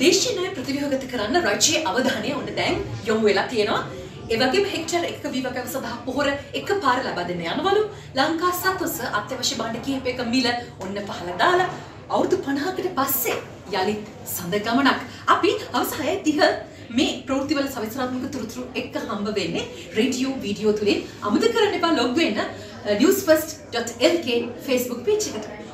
දේශීය ණය ප්‍රතිව්‍යුහගත කරන්න රජයේ අවධානය ඔන්න දැන් යොමු වෙලා තියෙනවා. ඒ වගේම හෙක්ටර් 1ක විවකව සඳහා පොහොර එකපාර ලබා දෙන්න යනවලු. ලංකා සතුස අත්‍යවශ්‍ය භාණ්ඩ කිහිපයක මිල ඔන්න පහළ දාලා අවුරුදු 50කට පස්සේ යලිත් සඳ ගමනක්. අපි අවස 6:30 මේ ප්‍රවෘත්තිවල සවිස්තරාත්මක තුරුතුරු එක්ක හම්බ වෙන්නේ රේඩියෝ වීඩියෝ තුලින්. අමතක කරන්න එපා ලොග් වෙන්න newsfirst.lk Facebook page එකට.